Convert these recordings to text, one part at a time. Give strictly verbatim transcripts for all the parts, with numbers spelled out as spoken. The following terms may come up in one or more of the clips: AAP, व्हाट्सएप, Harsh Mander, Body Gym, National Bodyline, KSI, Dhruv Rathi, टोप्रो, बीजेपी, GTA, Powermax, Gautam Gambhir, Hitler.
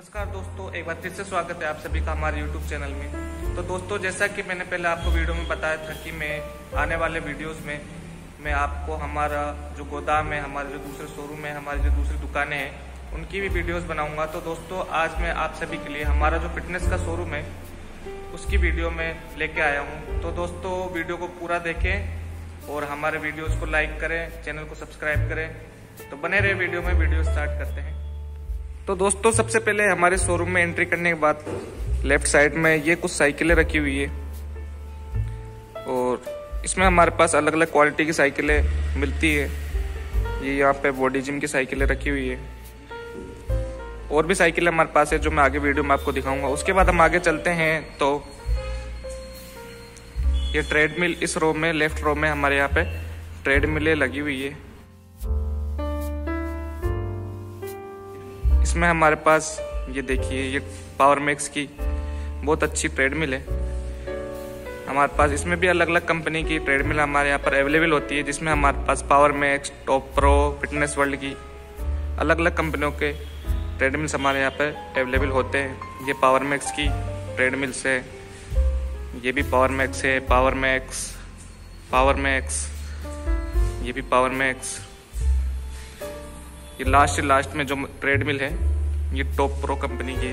नमस्कार दोस्तों, एक बार फिर से स्वागत है आप सभी का हमारे यूट्यूब चैनल में। तो दोस्तों, जैसा कि मैंने पहले आपको वीडियो में बताया था कि मैं आने वाले वीडियोस में मैं आपको हमारा जो गोदाम है, हमारे जो दूसरे शोरूम है, हमारी जो दूसरी दुकानें हैं, उनकी भी वीडियोस बनाऊंगा। तो दोस्तों, आज मैं आप सभी के लिए हमारा जो फिटनेस का शोरूम है उसकी वीडियो में लेके आया हूँ। तो दोस्तों, वीडियो को पूरा देखें और हमारे वीडियोज़ को लाइक करें, चैनल को सब्सक्राइब करें। तो बने रहे वीडियो में, वीडियो स्टार्ट करते हैं। तो दोस्तों, सबसे पहले हमारे शोरूम में एंट्री करने के बाद लेफ्ट साइड में ये कुछ साइकिलें रखी हुई है और इसमें हमारे पास अलग अलग क्वालिटी की साइकिलें मिलती है। ये यहाँ पे बॉडी जिम की साइकिलें रखी हुई है और भी साइकिलें हमारे पास है जो मैं आगे वीडियो में आपको दिखाऊंगा। उसके बाद हम आगे चलते हैं तो ये ट्रेडमिल, इस रो में लेफ्ट रो में हमारे यहाँ पे ट्रेडमिलें लगी हुई है। इसमें हमारे पास ये देखिए, ये पावरमैक्स की बहुत अच्छी ट्रेडमिल है हमारे पास। इसमें भी अलग अलग कंपनी की ट्रेडमिल हमारे यहाँ पर अवेलेबल होती है, जिसमें हमारे पास पावरमैक्स, टोप्रो, फिटनेस वर्ल्ड की अलग अलग कंपनियों के ट्रेडमिल्स हमारे यहाँ पर अवेलेबल होते हैं। ये पावरमैक्स की ट्रेडमिल्स है, ये भी पावरमैक्स है, पावरमैक्स पावरमैक्स ये भी पावरमैक्स। ये लास्ट लास्ट में जो ट्रेडमिल है ये टोप्रो कंपनी की।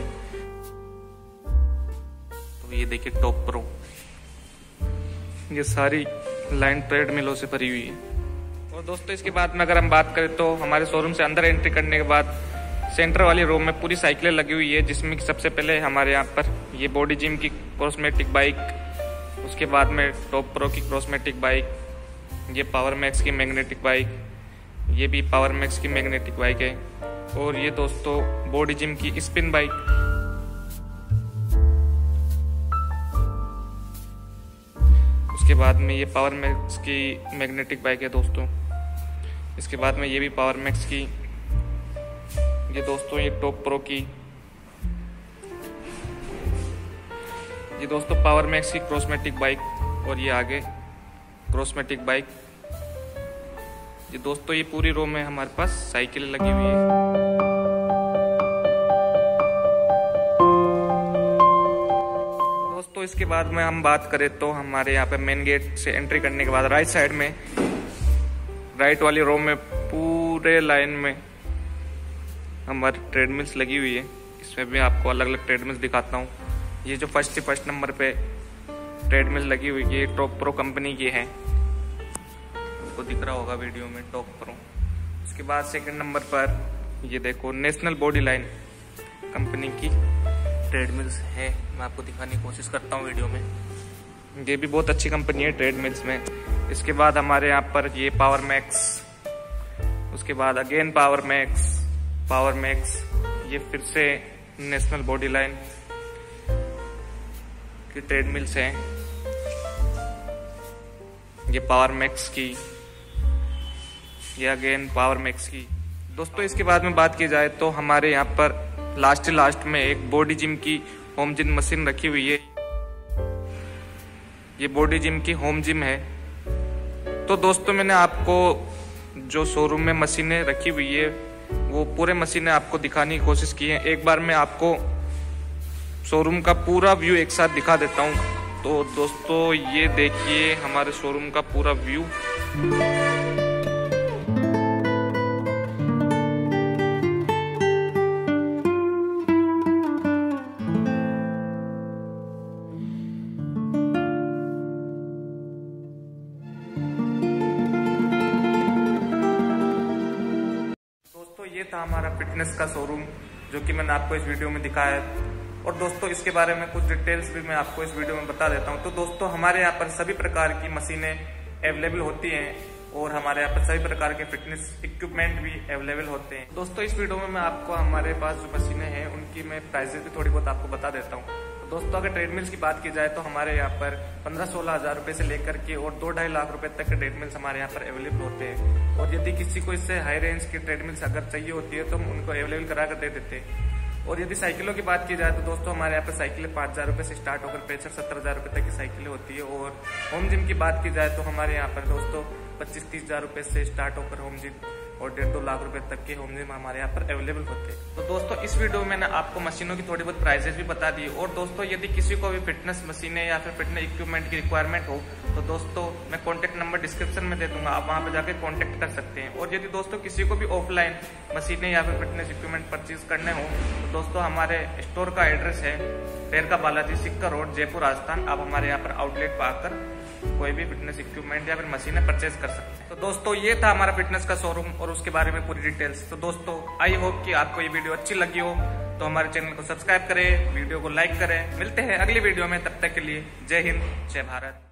तो ये देखिए टोप्रो, ये सारी लाइन ट्रेडमिलों से भरी हुई है। और दोस्तों, इसके बाद में अगर हम बात करें तो हमारे शोरूम से अंदर एंट्री करने के बाद सेंटर वाली रूम में पूरी साइकिलें लगी हुई है, जिसमें कि सबसे पहले हमारे यहाँ पर ये बॉडी जिम की कॉस्मेटिक बाइक, उसके बाद में टोप्रो की कॉस्मेटिक बाइक, ये पावरमैक्स की मैग्नेटिक बाइक, ये भी पावरमैक्स की मैग्नेटिक बाइक है, और ये दोस्तों बॉडी जिम की स्पिन बाइक। उसके बाद में ये पावरमैक्स की मैग्नेटिक बाइक है दोस्तों। इसके बाद में ये भी पावरमैक्स की, ये दोस्तों ये टोप्रो की, ये दोस्तों पावरमैक्स की कॉस्मेटिक बाइक, और ये आगे कॉस्मेटिक बाइक। ये दोस्तों ये पूरी रो में हमारे पास साइकिलें लगी हुई है। दोस्तों, इसके बाद में हम बात करें तो हमारे यहाँ पे मेन गेट से एंट्री करने के बाद राइट साइड में, राइट वाली रो में पूरे लाइन में हमारी ट्रेडमिल्स लगी हुई है। इसमें भी आपको अलग अलग ट्रेडमिल्स दिखाता हूँ। ये जो फर्स्ट से फर्स्ट नंबर पे ट्रेडमिल लगी हुई है ये टोप्रो कंपनी की है, को दिख रहा होगा वीडियो में टोप्रो। उसके बाद सेकंड नंबर पर ये देखो नेशनल बॉडीलाइन कंपनी की ट्रेडमिल्स है, मैं आपको दिखाने की कोशिश करता हूँ वीडियो में। ये भी बहुत अच्छी कंपनी है ट्रेडमिल्स में। इसके बाद हमारे यहाँ पर ये पावरमैक्स, उसके बाद अगेन पावरमैक्स, पावरमैक्स, ये फिर से नेशनल बॉडीलाइन की ट्रेडमिल्स हैं, ये पावरमैक्स की, ये अगेन पावरमैक्स की। दोस्तों, इसके बाद में बात की जाए तो हमारे यहाँ पर लास्ट लास्ट में एक बॉडी जिम की होम जिम मशीन रखी हुई है, ये बॉडी जिम की होम जिम है। तो दोस्तों, मैंने आपको जो शोरूम में मशीनें रखी हुई है वो पूरे मशीनें आपको दिखाने की कोशिश की है। एक बार मैं आपको शोरूम का पूरा व्यू एक साथ दिखा देता हूँ। तो दोस्तों, ये देखिए हमारे शोरूम का पूरा व्यू। ये था हमारा फिटनेस का शोरूम जो कि मैंने आपको इस वीडियो में दिखाया है। और दोस्तों, इसके बारे में कुछ डिटेल्स भी मैं आपको इस वीडियो में बता देता हूँ। तो दोस्तों, हमारे यहाँ पर सभी प्रकार की मशीनें अवेलेबल होती हैं और हमारे यहाँ पर सभी प्रकार के फिटनेस इक्विपमेंट भी अवेलेबल होते हैं। दोस्तों, इस वीडियो में मैं आपको हमारे पास जो मशीनें हैं उनकी मैं प्राइजेस भी थोड़ी बहुत आपको बता देता हूँ। दोस्तों, अगर ट्रेडमिल्स की बात की जाए तो हमारे यहाँ पर पंद्रह सोलह हजार रुपये से लेकर के और दो ढाई लाख रुपए तक के ट्रेडमिल्स हमारे यहाँ पर अवेलेबल होते हैं। और यदि किसी को इससे हाई रेंज की ट्रेडमिल्स अगर चाहिए होती है तो हम उनको अवेलेबल करा कर दे देते हैं। और यदि साइकिलों की बात की जाए तो दोस्तों, हमारे यहाँ पर साइकिलें पाँच हजार रुपये से स्टार्ट होकर पैंसठ सत्तर हजार रुपये तक की साइकिलें होती है। और होम जिम की बात की जाए तो हमारे यहाँ पर दोस्तों पच्चीस तीस हजार रुपये से स्टार्ट होकर होम जिम और डेढ़ दो लाख रुपए तक के होम जिम हमारे यहाँ पर अवेलेबल होते हैं। तो दोस्तों इस वीडियो में मैंने आपको मशीनों की थोड़ी बहुत प्राइसेस भी बता दी। और दोस्तों यदि किसी को भी फिटनेस मशीनें या फिर फिटनेस इक्विपमेंट की रिक्वायरमेंट हो तो दोस्तों मैं कॉन्टैक्ट नंबर डिस्क्रिप्शन में दे दूंगा, आप वहाँ पर जाकर कॉन्टैक्ट कर सकते हैं। और यदि दोस्तों किसी को भी ऑफलाइन मशीनें या फिर फिटनेस इक्विपमेंट परचेज करने हो तो दोस्तों हमारे स्टोर का एड्रेस है रेरका बालाजी सिक्का रोड जयपुर राजस्थान। आप हमारे यहाँ पर आउटलेट पर आकर कोई भी फिटनेस इक्विपमेंट या फिर मशीनें परचेज कर सकते हैं। तो दोस्तों ये था हमारा फिटनेस का शोरूम और उसके बारे में पूरी डिटेल्स। तो दोस्तों आई होप कि आपको ये वीडियो अच्छी लगी हो, तो हमारे चैनल को सब्सक्राइब करें, वीडियो को लाइक करें। मिलते हैं अगली वीडियो में, तब तक के लिए जय हिंद जय भारत।